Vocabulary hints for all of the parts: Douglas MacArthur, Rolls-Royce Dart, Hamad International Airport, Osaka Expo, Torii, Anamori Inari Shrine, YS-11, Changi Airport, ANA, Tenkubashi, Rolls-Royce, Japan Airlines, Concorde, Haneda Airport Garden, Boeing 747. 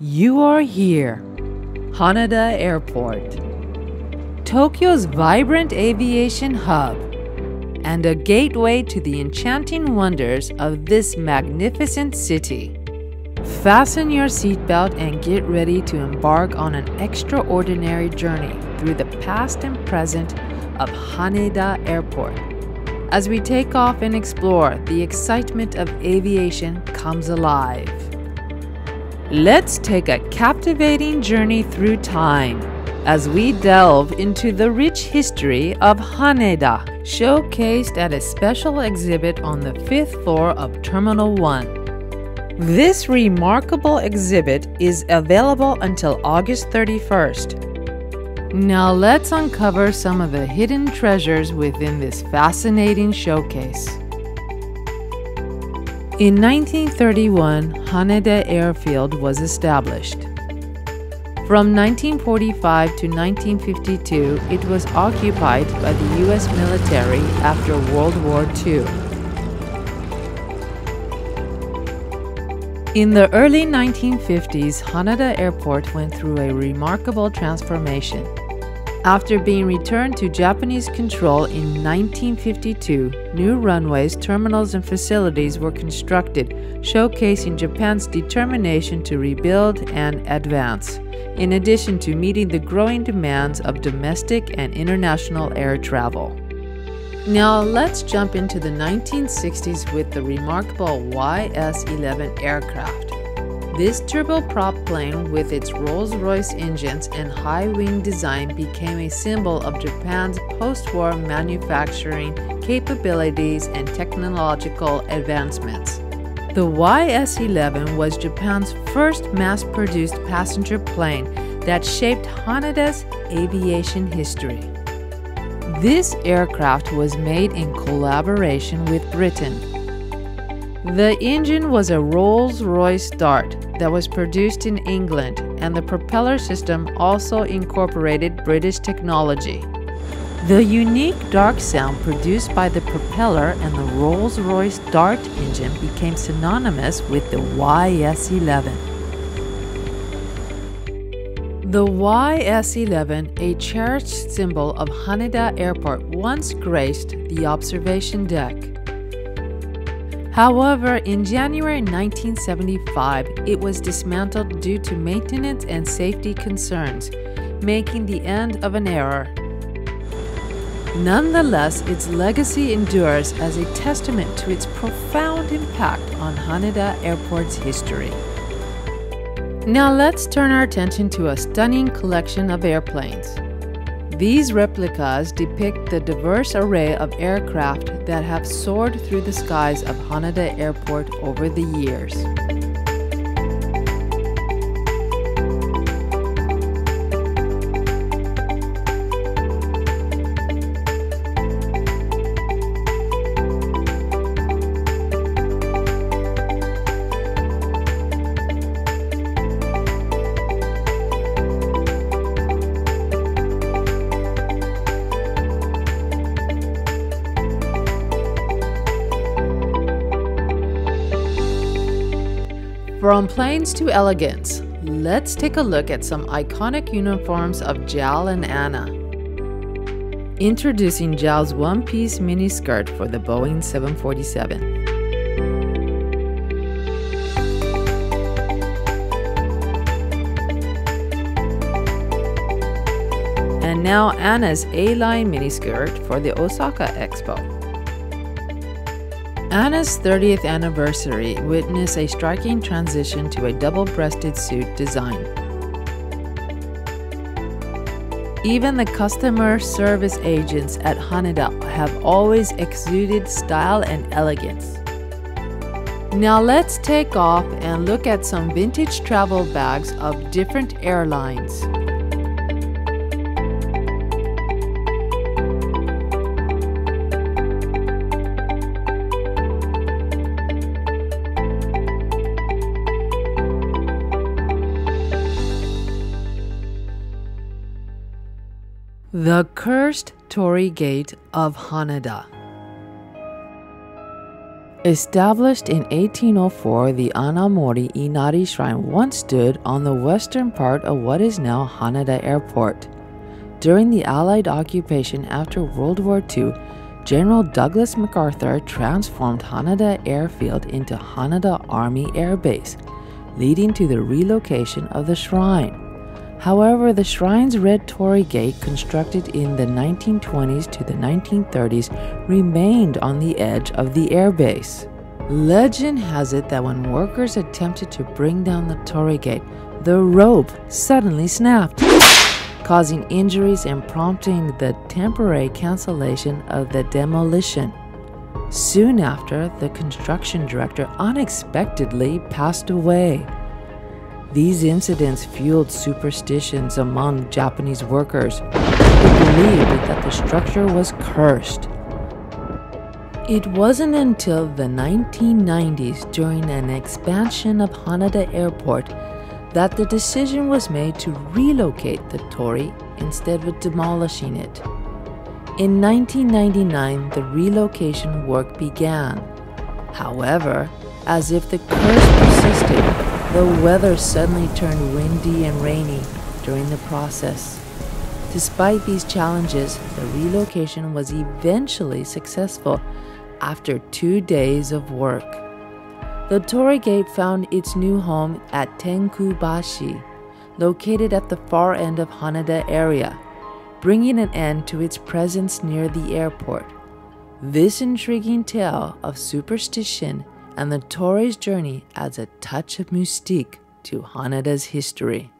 You are here, Haneda Airport, Tokyo's vibrant aviation hub, and a gateway to the enchanting wonders of this magnificent city. Fasten your seatbelt and get ready to embark on an extraordinary journey through the past and present of Haneda Airport. As we take off and explore, the excitement of aviation comes alive. Let's take a captivating journey through time as we delve into the rich history of Haneda, showcased at a special exhibit on the 5th floor of Terminal 1. This remarkable exhibit is available until August 31st. Now let's uncover some of the hidden treasures within this fascinating showcase. In 1931, Haneda Airfield was established. From 1945 to 1952, it was occupied by the U.S. military after World War II. In the early 1950s, Haneda Airport went through a remarkable transformation. After being returned to Japanese control in 1952, new runways, terminals, and facilities were constructed, showcasing Japan's determination to rebuild and advance, in addition to meeting the growing demands of domestic and international air travel. Now let's jump into the 1960s with the remarkable YS-11 aircraft. This turboprop plane, with its Rolls-Royce engines and high-wing design, became a symbol of Japan's post-war manufacturing capabilities and technological advancements. The YS-11 was Japan's first mass-produced passenger plane that shaped Haneda's aviation history. This aircraft was made in collaboration with Britain. The engine was a Rolls-Royce Dart that was produced in England, and the propeller system also incorporated British technology. The unique dark sound produced by the propeller and the Rolls-Royce Dart engine became synonymous with the YS-11. The YS-11, a cherished symbol of Haneda Airport, once graced the observation deck. However, in January 1975, it was dismantled due to maintenance and safety concerns, making the end of an era. Nonetheless, its legacy endures as a testament to its profound impact on Haneda Airport's history. Now let's turn our attention to a stunning collection of airplanes. These replicas depict the diverse array of aircraft that have soared through the skies of Haneda Airport over the years. From planes to elegance, let's take a look at some iconic uniforms of JAL and ANA. Introducing JAL's one-piece miniskirt for the Boeing 747. And now ANA's A-line miniskirt for the Osaka Expo. ANA's 30th anniversary witnessed a striking transition to a double-breasted suit design. Even the customer service agents at Haneda have always exuded style and elegance. Now let's take off and look at some vintage travel bags of different airlines. The cursed Torii gate of Haneda. Established in 1804, the Anamori Inari Shrine once stood on the western part of what is now Haneda Airport. During the Allied occupation after World War II, General Douglas MacArthur transformed Haneda Airfield into Haneda Army Air Base, leading to the relocation of the shrine. However, the shrine's red torii gate, constructed in the 1920s to the 1930s, remained on the edge of the airbase. Legend has it that when workers attempted to bring down the torii gate, the rope suddenly snapped, causing injuries and prompting the temporary cancellation of the demolition. Soon after, the construction director unexpectedly passed away. These incidents fueled superstitions among Japanese workers, who believed that the structure was cursed. It wasn't until the 1990s, during an expansion of Haneda Airport, that the decision was made to relocate the torii instead of demolishing it. In 1999, the relocation work began. However, as if the curse persisted, the weather suddenly turned windy and rainy during the process. Despite these challenges, the relocation was eventually successful after 2 days of work. The torii gate found its new home at Tenkubashi, located at the far end of Haneda area, bringing an end to its presence near the airport. This intriguing tale of superstition and the torii's journey adds a touch of mystique to Haneda's history.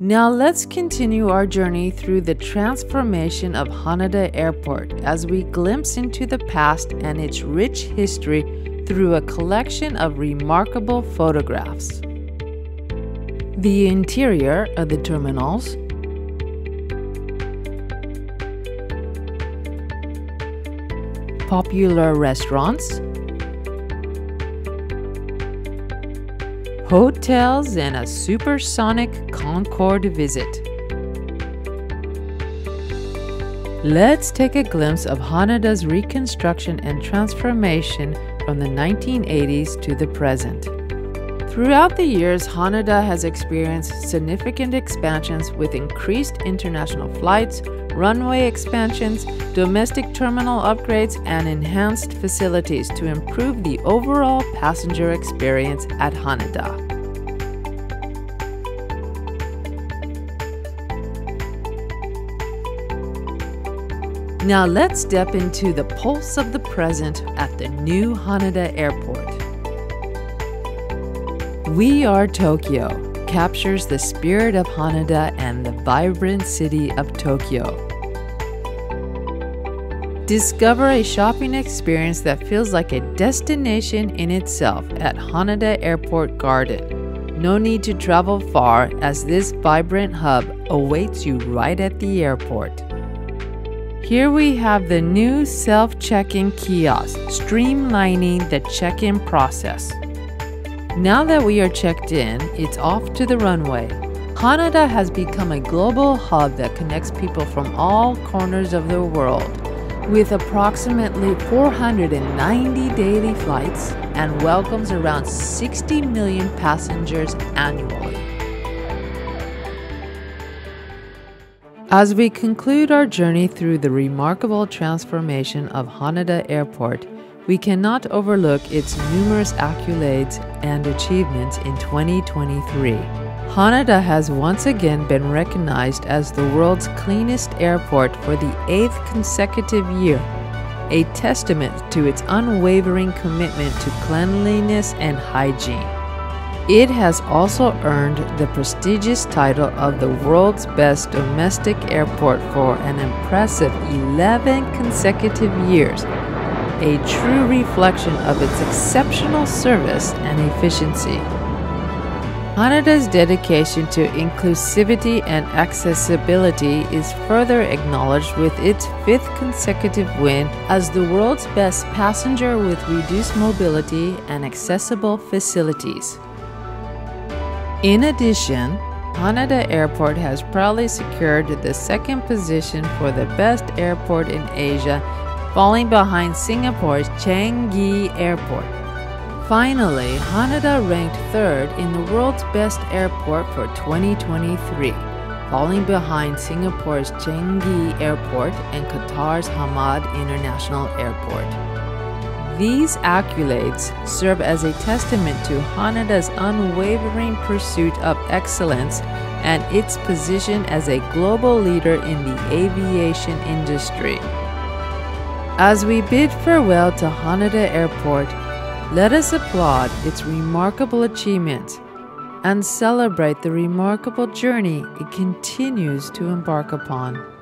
Now let's continue our journey through the transformation of Haneda Airport as we glimpse into the past and its rich history through a collection of remarkable photographs. The interior of the terminals, popular restaurants, hotels, and a supersonic Concorde visit. Let's take a glimpse of Haneda's reconstruction and transformation from the 1980s to the present. Throughout the years, Haneda has experienced significant expansions with increased international flights, runway expansions, domestic terminal upgrades, and enhanced facilities to improve the overall passenger experience at Haneda. Now let's step into the pulse of the present at the new Haneda Airport. We Are Tokyo captures the spirit of Haneda and the vibrant city of Tokyo. Discover a shopping experience that feels like a destination in itself at Haneda Airport Garden. No need to travel far, as this vibrant hub awaits you right at the airport. Here we have the new self-check-in kiosk, streamlining the check-in process. Now that we are checked in, it's off to the runway. Haneda has become a global hub that connects people from all corners of the world. With approximately 490 daily flights and welcomes around 60 million passengers annually. As we conclude our journey through the remarkable transformation of Haneda Airport, we cannot overlook its numerous accolades and achievements in 2023. Haneda has once again been recognized as the world's cleanest airport for the 8th consecutive year, a testament to its unwavering commitment to cleanliness and hygiene. It has also earned the prestigious title of the world's best domestic airport for an impressive 11 consecutive years, a true reflection of its exceptional service and efficiency. Haneda's dedication to inclusivity and accessibility is further acknowledged with its 5th consecutive win as the world's best passenger with reduced mobility and accessible facilities. In addition, Haneda Airport has proudly secured the 2nd position for the best airport in Asia falling behind Singapore's Changi Airport. Finally, Haneda ranked third in the world's best airport for 2023, falling behind Singapore's Changi Airport and Qatar's Hamad International Airport. These accolades serve as a testament to Haneda's unwavering pursuit of excellence and its position as a global leader in the aviation industry. As we bid farewell to Haneda Airport, let us applaud its remarkable achievements and celebrate the remarkable journey it continues to embark upon.